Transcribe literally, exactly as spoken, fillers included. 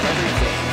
about everything.